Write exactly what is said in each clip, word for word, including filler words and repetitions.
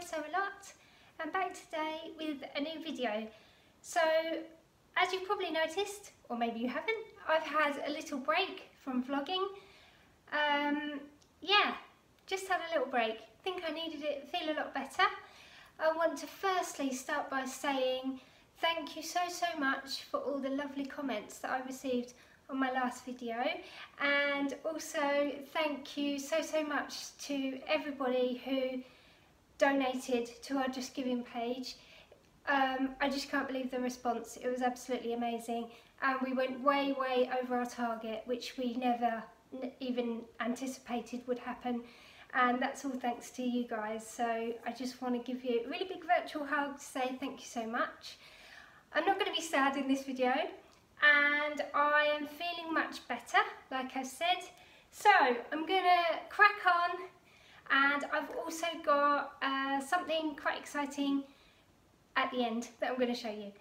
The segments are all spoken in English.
I Sew A Lot. I'm back today with a new video. So as you've probably noticed, or maybe you haven't, I've had a little break from vlogging. Um, yeah, just had a little break. I think I needed it, feel a lot better. I want to firstly start by saying thank you so so much for all the lovely comments that I received on my last video, and also thank you so so much to everybody who donated to our Just Giving page. um, I just can't believe the response. It was absolutely amazing, and we went way way over our target, which we never n even anticipated would happen, and that's all thanks to you guys. So I just want to give you a really big virtual hug to say thank you so much. I'm not going to be sad in this video, and I am feeling much better, like I said, so I'm gonna crack on. And I've also got uh, something quite exciting at the end that I'm going to show you.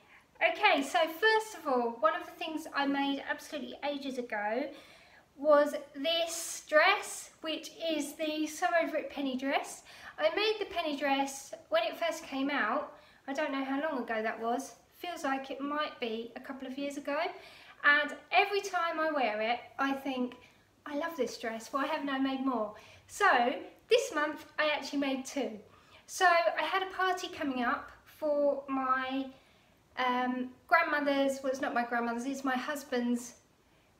Okay, so first of all, one of the things I made absolutely ages ago was this dress, which is the Sew Over It Penny Dress. I made the Penny Dress when it first came out. I don't know how long ago that was. Feels like it might be a couple of years ago, and every time I wear it I think, I love this dress, why haven't I made more? So this month I actually made two. So I had a party coming up for my um, grandmother's, well, it's not my grandmother's, it's my husband's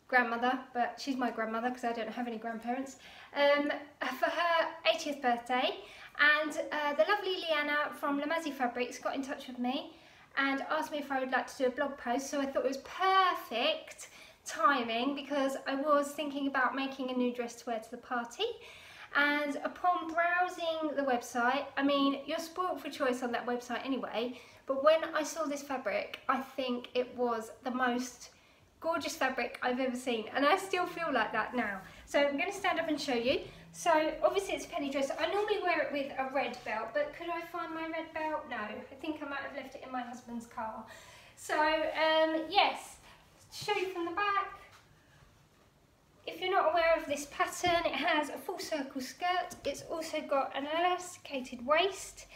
grandmother, but she's my grandmother because I don't have any grandparents, um, for her eightieth birthday, and uh, the lovely Leanna from Lamazi Fabrics got in touch with me and asked me if I would like to do a blog post. So I thought it was perfect timing because I was thinking about making a new dress to wear to the party, and upon browsing the website, I mean, you're spoiled for choice on that website anyway, but when I saw this fabric, I think it was the most gorgeous fabric I've ever seen, and I still feel like that now. So I'm going to stand up and show you. So obviously it's a penny dress. I normally wear it with a red belt, but could I find my red belt? No, I think I might have left it in my husband's car. So um, yes, show you from the back. If you're not aware of this pattern, it has a full circle skirt. It's also got an elasticated waist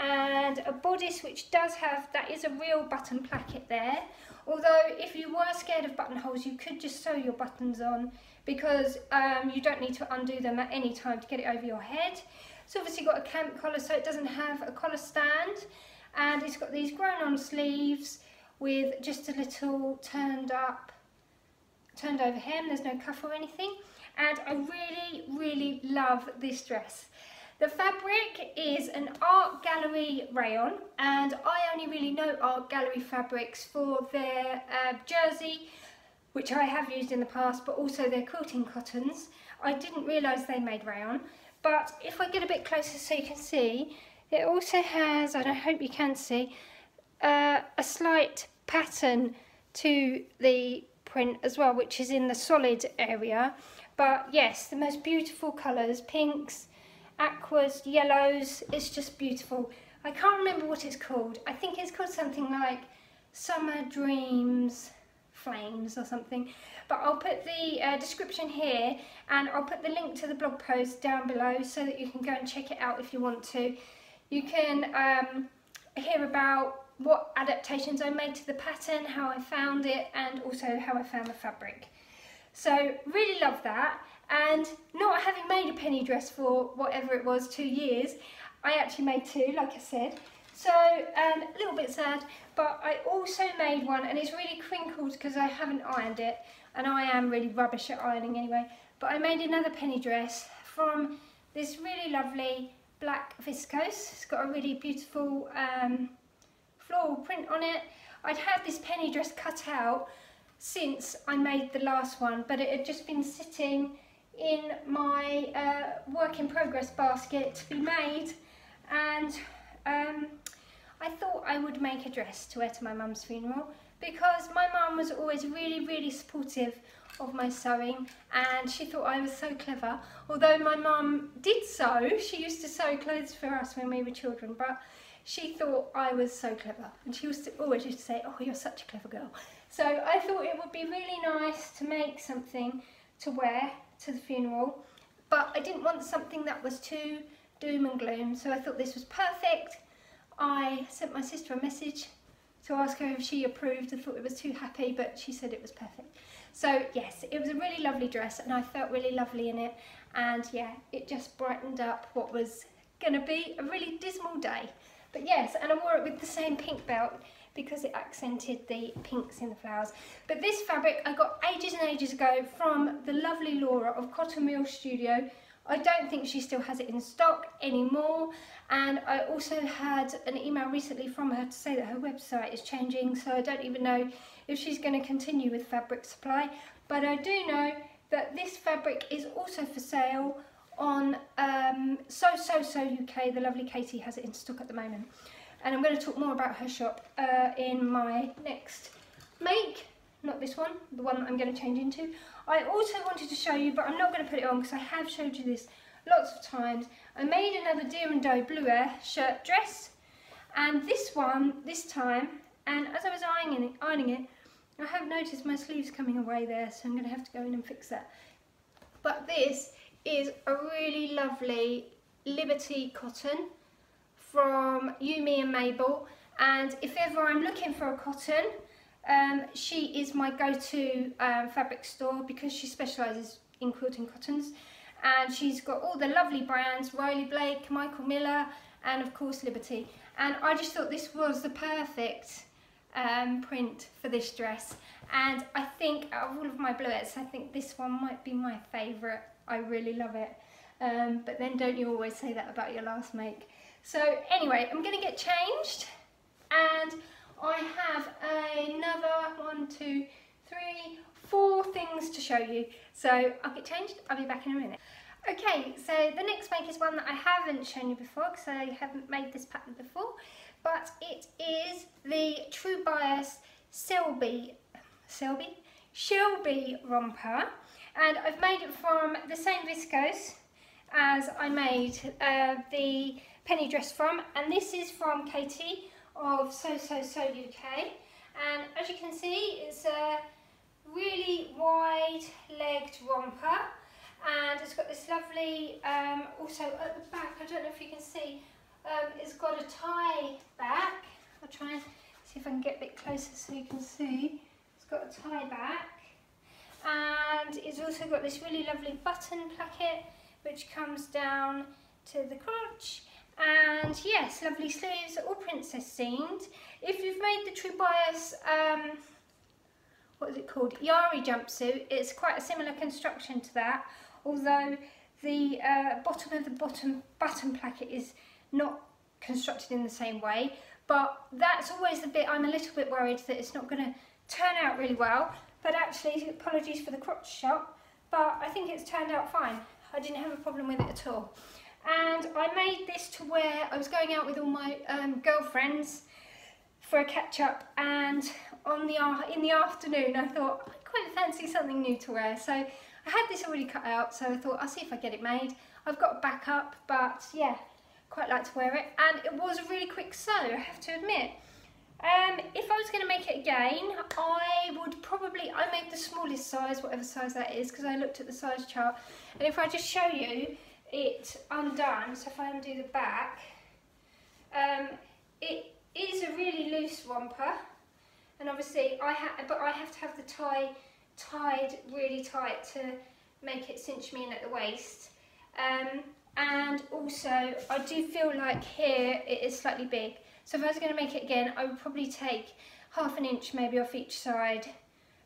and a bodice, which does have, that is a real button placket there. Although if you were scared of buttonholes, you could just sew your buttons on, because um, you don't need to undo them at any time to get it over your head. It's obviously got a camp collar, so it doesn't have a collar stand, and it's got these grown on sleeves with just a little turned up, turned over hem. There's no cuff or anything, and I really really love this dress. The fabric is an Art Gallery rayon, and I only really know Art Gallery fabrics for their uh, jersey, which I have used in the past, but also their quilting cottons. I didn't realise they made rayon, but if I get a bit closer so you can see, it also has, and I hope you can see, uh, a slight pattern to the print as well, which is in the solid area. But yes, the most beautiful colours, pinks, aquas, yellows, it's just beautiful. I can't remember what it's called. I think it's called something like Summer Dreams Flames or something, but I'll put the uh, description here, and I'll put the link to the blog post down below so that you can go and check it out if you want to. You can um, hear about what adaptations I made to the pattern, how I found it, and also how I found the fabric. So really love that, and not having made a penny dress for whatever it was, two years, I actually made two, like I said. So um, a little bit sad, but I also made one, and it's really crinkled because I haven't ironed it, and I am really rubbish at ironing anyway, but I made another penny dress from this really lovely black viscose. It's got a really beautiful um, floral print on it. I'd had this penny dress cut out since I made the last one, but it had just been sitting in my uh, work in progress basket to be made, and um, I thought I would make a dress to wear to my mum's funeral, because my mum was always really really supportive of my sewing, and she thought I was so clever. Although my mum did sew, she used to sew clothes for us when we were children, but she thought I was so clever, and she used to always used to say, oh, you're such a clever girl. So I thought it would be really nice to make something to wear to the funeral, but I didn't want something that was too doom and gloom, so I thought this was perfect. I sent my sister a message to ask her if she approved. I thought it was too happy, but she said it was perfect. So yes, it was a really lovely dress and I felt really lovely in it, and yeah, it just brightened up what was gonna be a really dismal day. But yes, and I wore it with the same pink belt because it accented the pinks in the flowers. But this fabric I got ages and ages ago from the lovely Laura of Cotton Mill Studio. I don't think she still has it in stock anymore, and I also had an email recently from her to say that her website is changing, so I don't even know if she's going to continue with fabric supply. But I do know that this fabric is also for sale on um, Sew So So U K. The lovely Katie has it in stock at the moment, and I'm going to talk more about her shop uh, in my next make, not this one, the one that I'm going to change into. I also wanted to show you, but I'm not going to put it on because I have showed you this lots of times, I made another Deer and Doe Blue Air shirt dress, and this one, this time, and as I was ironing it, ironing it I have noticed my sleeves coming away there, so I'm going to have to go in and fix that. But this is a really lovely Liberty cotton from Yumi and Mabel, and if ever I'm looking for a cotton, um, she is my go-to um, fabric store because she specialises in quilting cottons, and she's got all the lovely brands, Riley Blake, Michael Miller, and of course Liberty. And I just thought this was the perfect um, print for this dress, and I think out of all of my bluettes, I think this one might be my favourite. I really love it, um, but then don't you always say that about your last make? So anyway, I'm going to get changed, and I have another one, two, three, four things to show you. So I'll get changed, I'll be back in a minute. Okay, so the next make is one that I haven't shown you before because I haven't made this pattern before, but it is the True Bias Selby, Selby? Shelby romper, and I've made it from the same viscose as I made uh, the Penny Dress from, and this is from Katie of Sew So So U K, and as you can see it's a really wide legged romper, and it's got this lovely um, also at the back, I don't know if you can see, um, it's got a tie back. I'll try and see if I can get a bit closer so you can see. It's got a tie back, and it's also got this really lovely button placket which comes down to the crotch, and yes, lovely sleeves, all princess themed. If you've made the True Bias, um, what is it called, Yari jumpsuit, it's quite a similar construction to that, although the uh, bottom of the bottom button placket is not constructed in the same way, but that's always the bit I'm a little bit worried that it's not going to turn out really well. But actually, apologies for the crotch shot, but I think it's turned out fine. I didn't have a problem with it at all. And I made this to wear, I was going out with all my um, girlfriends for a catch up, and on the in the afternoon I thought I quite fancy something new to wear. So I had this already cut out, so I thought I'll see if I get it made. I've got a backup, but yeah, quite like to wear it. And it was a really quick sew, I have to admit. Um, if I was going to make it again, I would probably, I made the smallest size, whatever size that is, because I looked at the size chart, and if I just show you it undone, so if I undo the back, um, it is a really loose romper, and obviously I ha but I have to have the tie tied really tight to make it cinch me in at the waist, um, and also I do feel like here it is slightly big. So if I was going to make it again, I would probably take half an inch maybe off each side,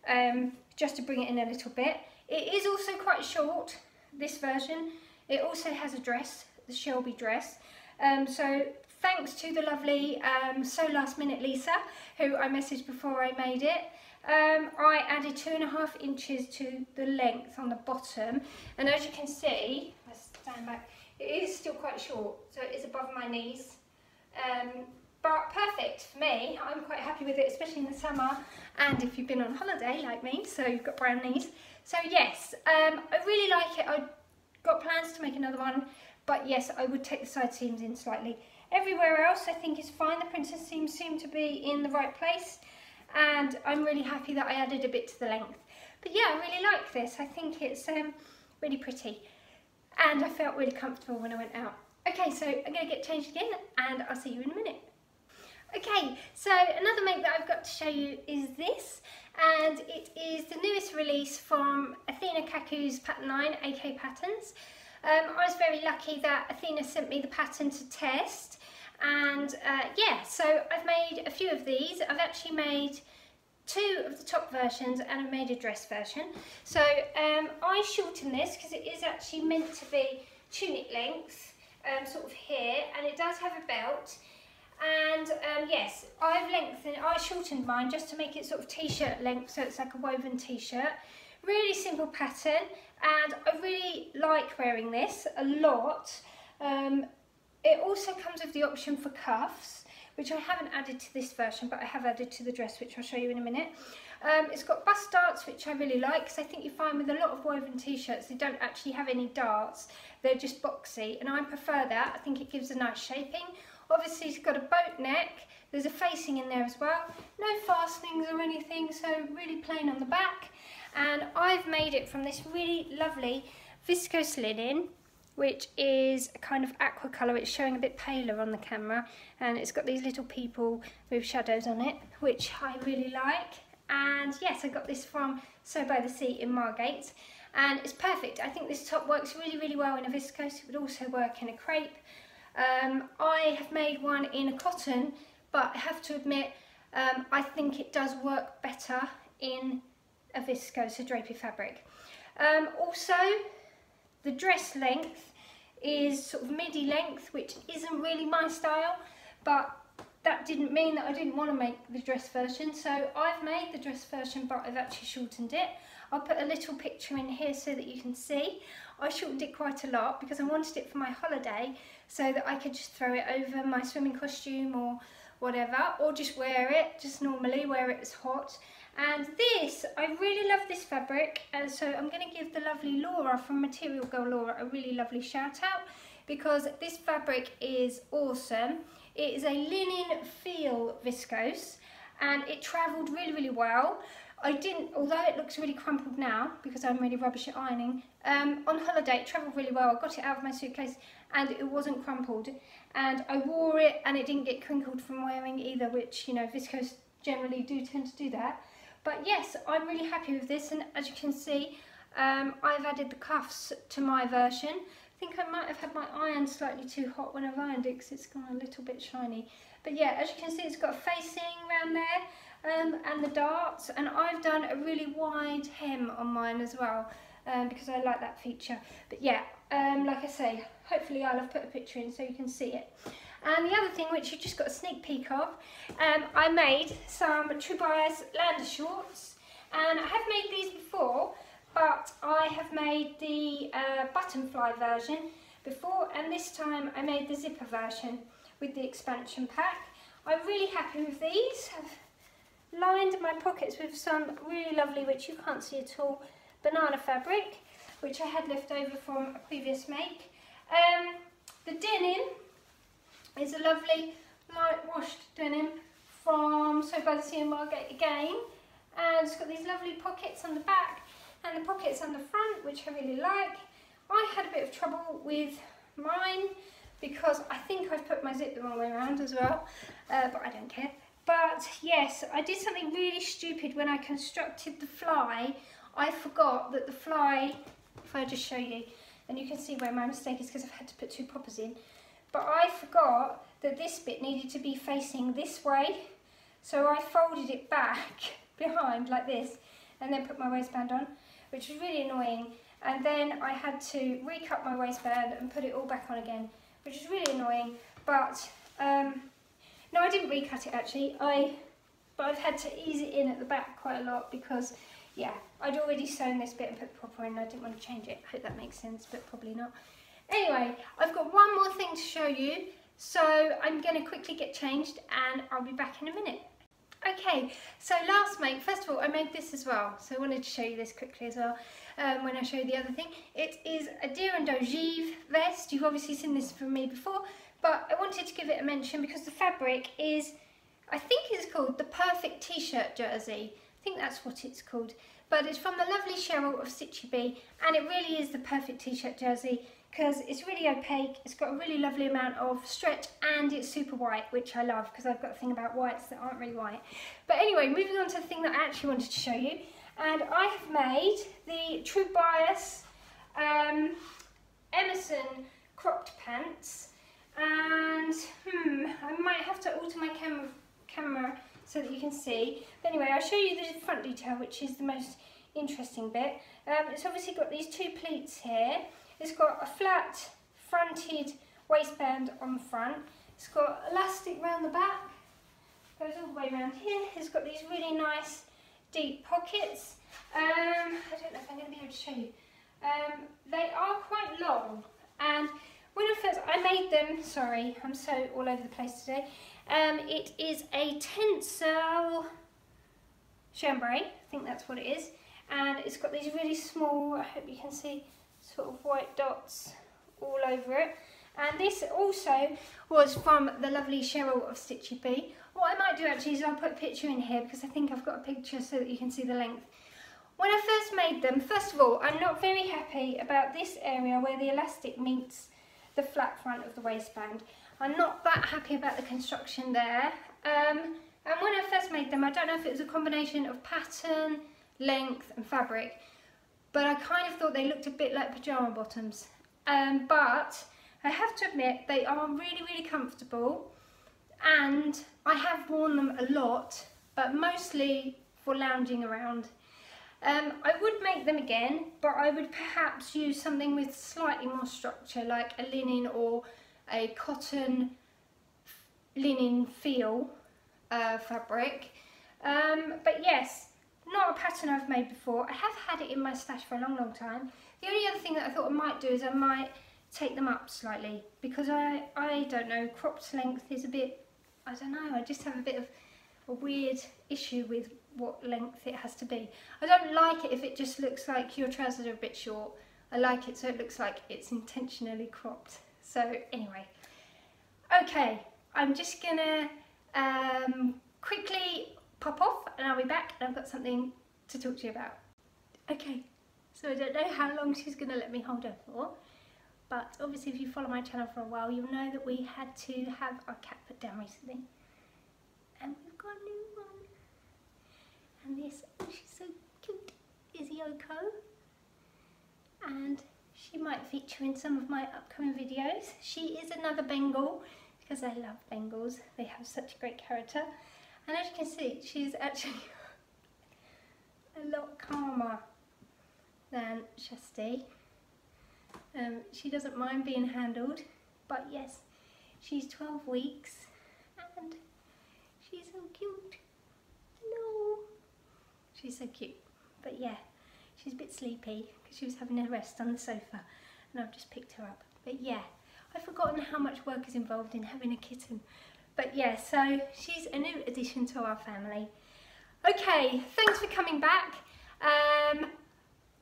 um, just to bring it in a little bit. It is also quite short, this version. It also has a dress, the Shelby dress. Um, so thanks to the lovely um, So Last Minute Lisa, who I messaged before I made it. Um, I added two and a half inches to the length on the bottom. And as you can see, if I stand back, it is still quite short, so it is above my knees. Um, But perfect for me, I'm quite happy with it, especially in the summer, and if you've been on holiday like me, so you've got brown knees. So yes, um, I really like it. I've got plans to make another one, but yes, I would take the side seams in slightly. Everywhere else I think is fine, the princess seams seem to be in the right place, and I'm really happy that I added a bit to the length. But yeah, I really like this, I think it's um, really pretty, and I felt really comfortable when I went out. Okay, so I'm going to get changed again and I'll see you in a minute. Okay, so another make that I've got to show you is this, and it is the newest release from Athena Kaku's pattern line, A K Patterns. Um, I was very lucky that Athena sent me the pattern to test, and uh, yeah, so I've made a few of these. I've actually made two of the top versions and I've made a dress version. So um, I shortened this because it is actually meant to be tunic length, um, sort of here, and it does have a belt. And um, yes, I've lengthened, I shortened mine just to make it sort of t-shirt length, so it's like a woven t-shirt. Really simple pattern, and I really like wearing this a lot. Um, it also comes with the option for cuffs, which I haven't added to this version, but I have added to the dress, which I'll show you in a minute. Um, it's got bust darts, which I really like, because I think you find with a lot of woven t-shirts, they don't actually have any darts, they're just boxy, and I prefer that. I think it gives a nice shaping. Obviously it's got a boat neck, there's a facing in there as well, no fastenings or anything, so really plain on the back. And I've made it from this really lovely viscose linen, which is a kind of aqua colour. It's showing a bit paler on the camera, and it's got these little people with shadows on it, which I really like. And yes, I got this from Sew by the Sea in Margate, and it's perfect. I think this top works really, really well in a viscose. It would also work in a crepe. Um, I have made one in a cotton, but I have to admit, um, I think it does work better in a viscose, a drapey fabric. Um, also, the dress length is sort of midi length, which isn't really my style, but that didn't mean that I didn't want to make the dress version. So I've made the dress version, but I've actually shortened it. I'll put a little picture in here so that you can see. I shortened it quite a lot because I wanted it for my holiday, so that I could just throw it over my swimming costume or whatever, or just wear it, just normally where it was hot. And this, I really love this fabric, and so I'm going to give the lovely Laura from Material Girl Laura a really lovely shout out, because this fabric is awesome. It is a linen feel viscose, and it travelled really, really well. I didn't, although it looks really crumpled now because I'm really rubbish at ironing, um, on holiday it travelled really well. I got it out of my suitcase and it wasn't crumpled, and I wore it and it didn't get crinkled from wearing either, which, you know, viscose generally do tend to do that. But yes, I'm really happy with this, and as you can see, um, I've added the cuffs to my version. I think I might have had my iron slightly too hot when I've ironed it because it's gone a little bit shiny. But yeah, as you can see, it's got a facing around there. Um, and the darts, and I've done a really wide hem on mine as well, um, because I like that feature. But yeah, um, like I say, hopefully I'll have put a picture in so you can see it. And the other thing, which you just got a sneak peek of, um, I made some True Bias lander shorts, and I have made these before, but I have made the uh, buttonfly version before, and this time I made the zipper version with the expansion pack. I'm really happy with these. I've lined my pockets with some really lovely, which you can't see at all, banana fabric, which I had left over from a previous make. Um, the denim is a lovely light washed denim from Sew by the Sea in Margate again, and it's got these lovely pockets on the back and the pockets on the front, which I really like. I had a bit of trouble with mine because I think I've put my zip the wrong way around as well, uh, but I don't care. But yes, I did something really stupid when I constructed the fly. I forgot that the fly, if I just show you, and you can see where my mistake is because I've had to put two poppers in, but I forgot that this bit needed to be facing this way. So I folded it back behind like this, and then put my waistband on, which was really annoying. And then I had to recut my waistband and put it all back on again, which is really annoying. But, um, no, I didn't recut it actually, I, but I've had to ease it in at the back quite a lot because, yeah, I'd already sewn this bit and put the proper in, and I didn't want to change it. I hope that makes sense, but probably not. Anyway, I've got one more thing to show you, so I'm going to quickly get changed and I'll be back in a minute. Okay, so last make, first of all, I made this as well, so I wanted to show you this quickly as well, um, when I show you the other thing. It is a Deer and Doe Giv vest. You've obviously seen this from me before, but I wanted to give it a mention because the fabric is, I think it's called the Perfect T-shirt Jersey. I think that's what it's called, but it's from the lovely Cheryl of Stitchy Bee, and it really is the perfect T-shirt jersey. because it's really opaque, it's got a really lovely amount of stretch, and it's super white, which I love because I've got a thing about whites that aren't really white. But anyway, moving on to the thing that I actually wanted to show you, and I have made the True Bias um, Emerson cropped pants, and hmm, I might have to alter my cam camera so that you can see. But anyway, I'll show you the front detail, which is the most interesting bit. Um, it's obviously got these two pleats here. It's got a flat fronted waistband on the front. It's got elastic round the back, goes all the way around here. It's got these really nice deep pockets. Um, I don't know if I'm going to be able to show you. Um, they are quite long, and when I first I made them, sorry, I'm so all over the place today. Um, it is a Tencel chambray, I think that's what it is, and it's got these really small, I hope you can see, sort of white dots all over it. And this also was from the lovely Cheryl of Stitchy Bee. What I might do actually is I'll put a picture in here, because I think I've got a picture so that you can see the length. When I first made them, first of all, I'm not very happy about this area where the elastic meets the flat front of the waistband. I'm not that happy about the construction there. Um, and when I first made them, I don't know if it was a combination of pattern, length and fabric, but I kind of thought they looked a bit like pyjama bottoms. Um, but I have to admit, they are really, really comfortable, and I have worn them a lot, but mostly for lounging around. Um, I would make them again, but I would perhaps use something with slightly more structure, like a linen or a cotton linen feel uh, fabric. Um, but yes, not a pattern I've made before. I have had it in my stash for a long, long time. The only other thing that I thought I might do is I might take them up slightly, because I, I don't know, cropped length is a bit, I don't know, I just have a bit of a weird issue with what length it has to be. I don't like it if it just looks like your trousers are a bit short. I like it so it looks like it's intentionally cropped. So anyway, okay, I'm just gonna um, quickly pop off and I'll be back, and I've got something to talk to you about. Okay, so I don't know how long she's going to let me hold her for, but obviously if you follow my channel for a while, you'll know that we had to have our cat put down recently, and we've got a new one. And this, oh, she's so cute, is Yoko, and she might feature in some of my upcoming videos. She is another Bengal, because I love Bengals, they have such a great character. And as you can see, she's actually a lot calmer than Shasti. Um, she doesn't mind being handled, but yes, she's twelve weeks and she's so cute. No, she's so cute. But yeah, she's a bit sleepy because she was having a rest on the sofa and I've just picked her up. But yeah, I've forgotten how much work is involved in having a kitten. But yeah, so she's a new addition to our family. Okay, thanks for coming back. Um,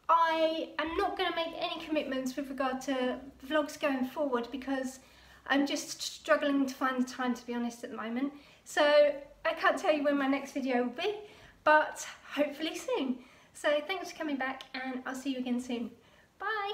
I am not going to make any commitments with regard to vlogs going forward, because I'm just struggling to find the time, to be honest, at the moment. So I can't tell you when my next video will be, but hopefully soon. So thanks for coming back, and I'll see you again soon. Bye!